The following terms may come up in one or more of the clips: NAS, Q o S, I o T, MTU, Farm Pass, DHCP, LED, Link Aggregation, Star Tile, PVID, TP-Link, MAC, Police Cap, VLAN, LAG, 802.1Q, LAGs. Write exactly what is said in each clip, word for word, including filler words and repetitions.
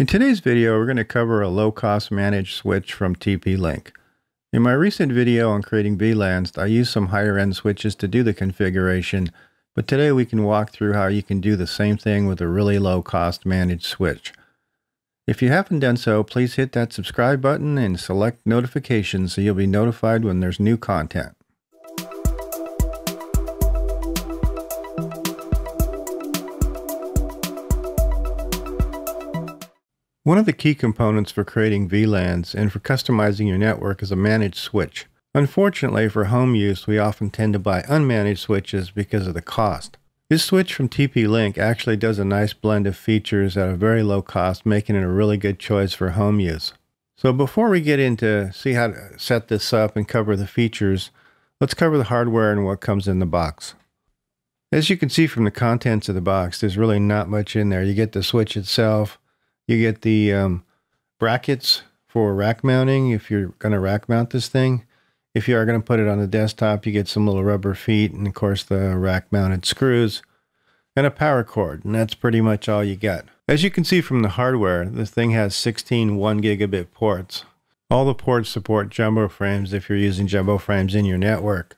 In today's video, we're going to cover a low-cost managed switch from T P-Link. In my recent video on creating V LANs, I used some higher-end switches to do the configuration, but today we can walk through how you can do the same thing with a really low-cost managed switch. If you haven't done so, please hit that subscribe button and select notifications so you'll be notified when there's new content. One of the key components for creating V LANs and for customizing your network is a managed switch. Unfortunately, for home use, we often tend to buy unmanaged switches because of the cost. This switch from T P-Link actually does a nice blend of features at a very low cost, making it a really good choice for home use. So before we get into see how to set this up and cover the features, let's cover the hardware and what comes in the box. As you can see from the contents of the box, there's really not much in there. You get the switch itself. You get the um, brackets for rack mounting if you're going to rack mount this thing. If you are going to put it on the desktop, you get some little rubber feet and, of course, the rack mounted screws and a power cord. And that's pretty much all you get. As you can see from the hardware, this thing has sixteen one gigabit ports. All the ports support jumbo frames if you're using jumbo frames in your network.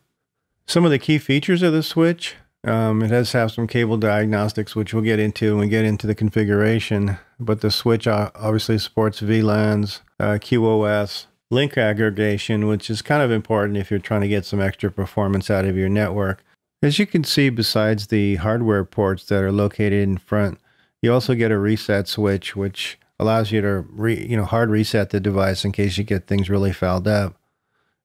Some of the key features of the switch. Um, it does have some cable diagnostics, which we'll get into when we get into the configuration, but the switch obviously supports V LANs, uh, Q o S, link aggregation, which is kind of important if you're trying to get some extra performance out of your network. As you can see, besides the hardware ports that are located in front, you also get a reset switch, which allows you to re, you know, hard reset the device in case you get things really fouled up.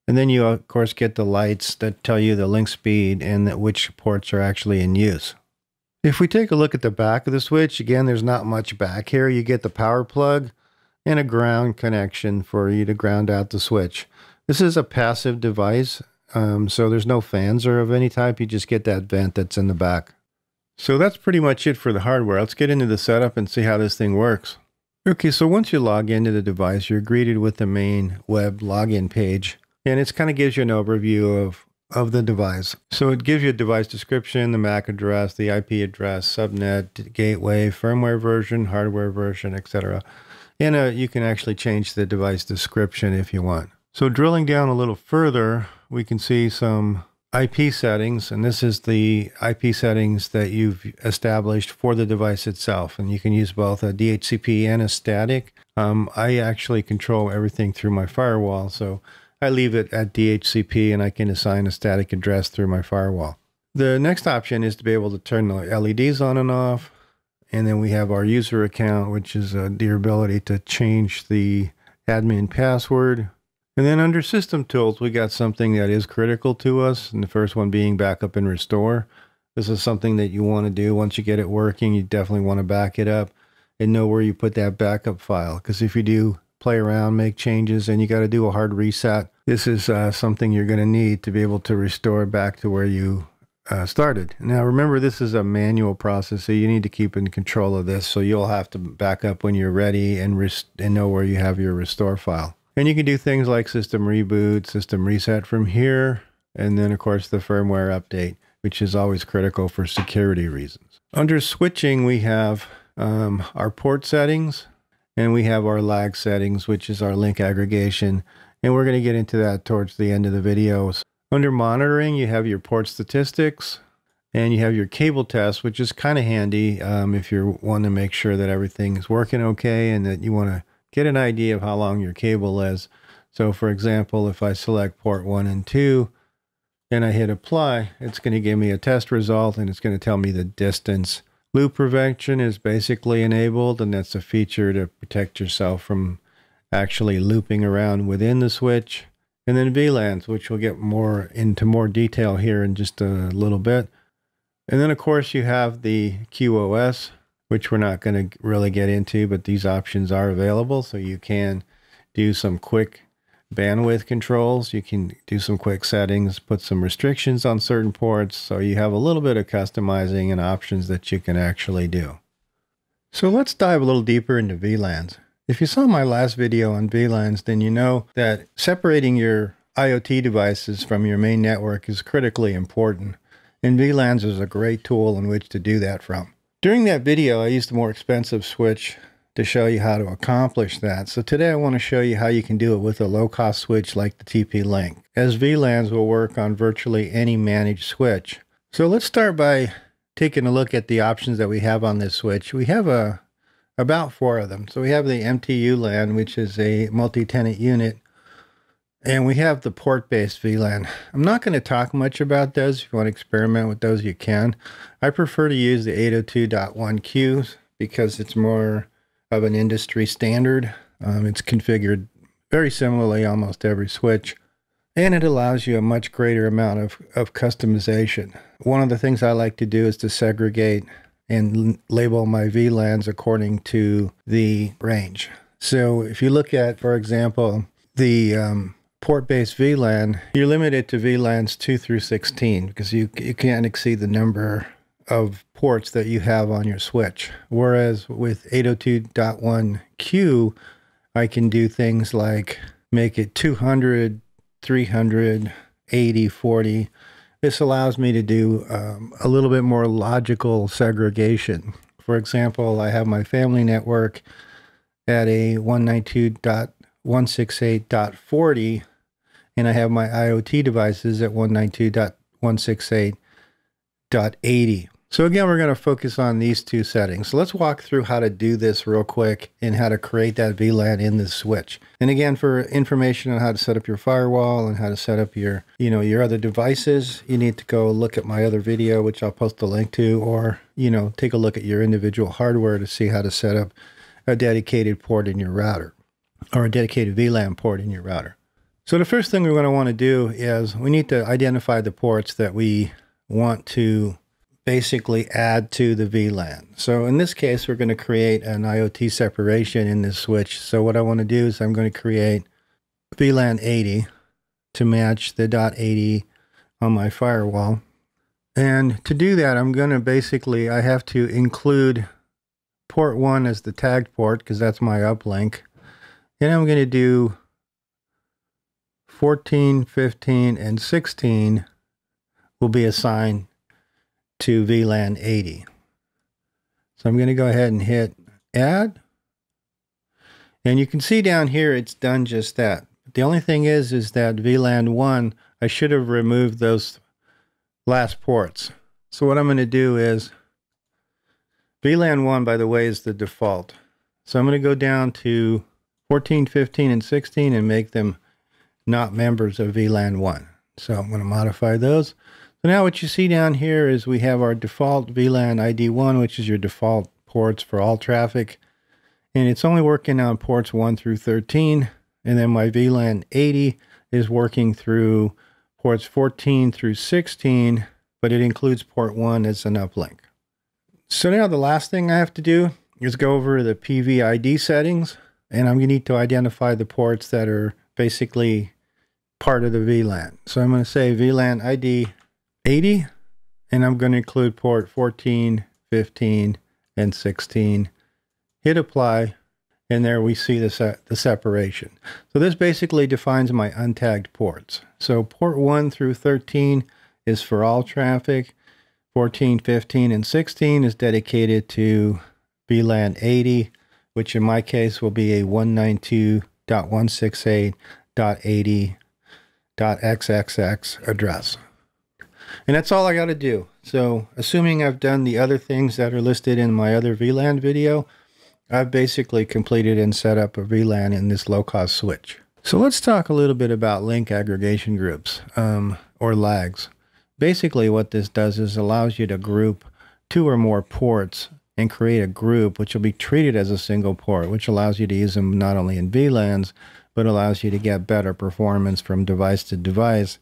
And then you, of course, get the lights that tell you the link speed and that which ports are actually in use. If we take a look at the back of the switch, again, there's not much back here. You get the power plug and a ground connection for you to ground out the switch. This is a passive device, um, so there's no fans or of any type. You just get that vent that's in the back. So that's pretty much it for the hardware. Let's get into the setup and see how this thing works. Okay, so once you log into the device, you're greeted with the main web login page. And it kind of gives you an overview of, of the device. So it gives you a device description, the M A C address, the I P address, subnet, gateway, firmware version, hardware version, et cetera. And uh, you can actually change the device description if you want. So drilling down a little further, we can see some I P settings. And this is the I P settings that you've established for the device itself. And you can use both a D H C P and a static. Um, I actually control everything through my firewall. So I leave it at D H C P and I can assign a static address through my firewall. The next option is to be able to turn the L E Ds on and off. And then we have our user account, which is uh, the ability to change the admin password. And then under system tools, we got something that is critical to us. And the first one being backup and restore. This is something that you want to do once you get it working. You definitely want to back it up and know where you put that backup file. Because if you do play around, make changes, and you got to do a hard reset, this is uh, something you're going to need to be able to restore back to where you uh, started. Now remember, this is a manual process, so you need to keep in control of this, so you'll have to back up when you're ready and, and know where you have your restore file. And you can do things like system reboot, system reset from here, and then of course the firmware update, which is always critical for security reasons. Under switching, we have um, our port settings. And we have our lag settings, which is our link aggregation. And we're going to get into that towards the end of the video. Under monitoring, you have your port statistics and you have your cable test, which is kind of handy um, if you want to make sure that everything is working okay and that you want to get an idea of how long your cable is. So for example, if I select port one and two and I hit apply, it's going to give me a test result and it's going to tell me the distance. Loop prevention is basically enabled, and that's a feature to protect yourself from actually looping around within the switch. And then V LANs, which we'll get more into more detail here in just a little bit. And then of course you have the Q o S, which we're not going to really get into, but these options are available. So you can do some quick bandwidth controls. You can do some quick settings, put some restrictions on certain ports. So you have a little bit of customizing and options that you can actually do. So let's dive a little deeper into V LANs. If you saw my last video on V LANs, then you know that separating your I o T devices from your main network is critically important. And V LANs is a great tool in which to do that from. During that video, I used a more expensive switch to show you how to accomplish that. So today I want to show you how you can do it with a low-cost switch like the T P-Link, as V LANs will work on virtually any managed switch. So let's start by taking a look at the options that we have on this switch. We have a, about four of them. So we have the M T U LAN, which is a multi-tenant unit, and we have the port-based V LAN. I'm not going to talk much about those. If you want to experiment with those, you can. I prefer to use the eight oh two dot one Q because it's more of an industry standard. Um, it's configured very similarly almost every switch, and it allows you a much greater amount of, of customization. One of the things I like to do is to segregate and label my V LANs according to the range. So if you look at, for example, the um, port-based V LAN, you're limited to V LANs two through sixteen because you, you can't exceed the number of ports that you have on your switch. Whereas with eight oh two dot one Q, I can do things like make it two hundred, three hundred, eighty, forty. This allows me to do um, a little bit more logical segregation. For example, I have my family network at a one ninety-two dot one sixty-eight dot forty, and I have my IoT devices at one ninety-two dot one sixty-eight dot eighty. So again, we're going to focus on these two settings. So let's walk through how to do this real quick and how to create that V LAN in this switch. And again, for information on how to set up your firewall and how to set up your, you know, your other devices, you need to go look at my other video, which I'll post a link to, or, you know, take a look at your individual hardware to see how to set up a dedicated port in your router or a dedicated V LAN port in your router. So the first thing we're going to want to do is we need to identify the ports that we want to basically add to the V LAN. So in this case, we're going to create an IoT separation in this switch. So what I want to do is I'm going to create V LAN eighty to match the dot eighty on my firewall. And to do that, I'm going to basically, I have to include port one as the tagged port because that's my uplink. Then I'm going to do fourteen, fifteen, and sixteen will be assigned to V LAN eighty. So I'm going to go ahead and hit add. And you can see down here it's done just that. The only thing is is that V LAN one, I should have removed those last ports. So what I'm going to do is, V LAN one, by the way, is the default. So I'm going to go down to fourteen, fifteen, and sixteen and make them not members of V LAN one. So I'm going to modify those. So now what you see down here is we have our default V LAN I D one, which is your default ports for all traffic. And it's only working on ports one through thirteen. And then my V LAN eighty is working through ports fourteen through sixteen, but it includes port one as an uplink. So now the last thing I have to do is go over to the P V I D settings. And I'm going to need to identify the ports that are basically part of the V LAN. So I'm going to say V LAN I D eighty, and I'm going to include port fourteen, fifteen, and sixteen. Hit apply, and there we see the, se the separation. So this basically defines my untagged ports. So port one through thirteen is for all traffic. fourteen, fifteen, and sixteen is dedicated to V LAN eighty, which in my case will be a one ninety-two dot one sixty-eight dot eighty dot X X X address. And that's all I got to do. So assuming I've done the other things that are listed in my other V LAN video, I've basically completed and set up a V LAN in this low-cost switch. So let's talk a little bit about link aggregation groups, um, or lags. Basically what this does is allows you to group two or more ports and create a group which will be treated as a single port, which allows you to use them not only in V LANs, but allows you to get better performance from device to device,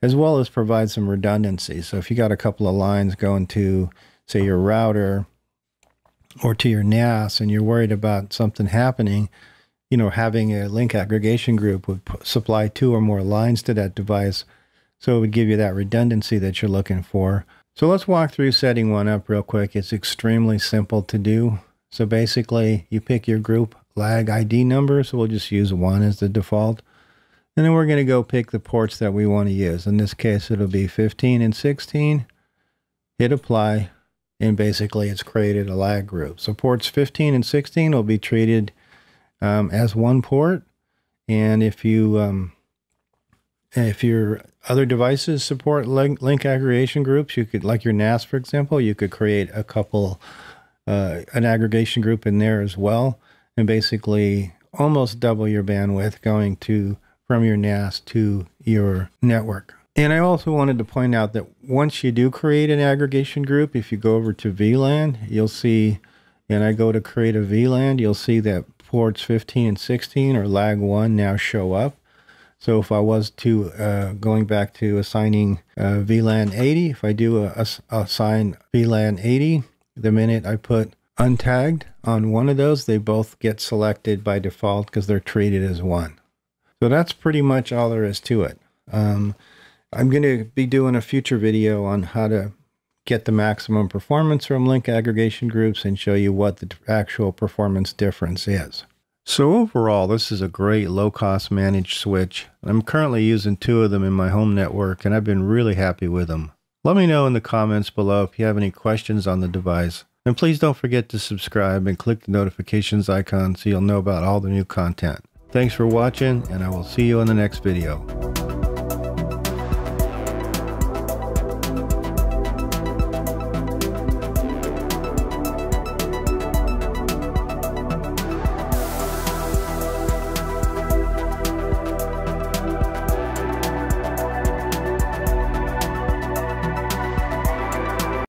as well as provide some redundancy. So if you got a couple of lines going to, say, your router or to your N A S, and you're worried about something happening, you know, having a link aggregation group would supply two or more lines to that device. So it would give you that redundancy that you're looking for. So let's walk through setting one up real quick. It's extremely simple to do. So basically you pick your group lag I D number. So we'll just use one as the default. And then we're going to go pick the ports that we want to use. In this case, it'll be fifteen and sixteen. Hit apply. and basically it's created a lag group. So ports fifteen and sixteen will be treated um, as one port, and if you um, if your other devices support link, link aggregation groups, you could, like your N A S for example, you could create a couple uh, an aggregation group in there as well, and basically almost double your bandwidth going to from your N A S to your network. And I also wanted to point out that once you do create an aggregation group, if you go over to V LAN, you'll see, and I go to create a V LAN, you'll see that ports fifteen and sixteen or lag one now show up. So if I was to, uh, going back to assigning uh, V LAN eighty, if I do a, a, assign V LAN eighty, the minute I put untagged on one of those, they both get selected by default because they're treated as one. So that's pretty much all there is to it. Um, I'm going to be doing a future video on how to get the maximum performance from link aggregation groups and show you what the actual performance difference is. So overall, this is a great low-cost managed switch. I'm currently using two of them in my home network, and I've been really happy with them. Let me know in the comments below if you have any questions on the device. And please don't forget to subscribe and click the notifications icon so you'll know about all the new content. Thanks for watching, and I will see you in the next video.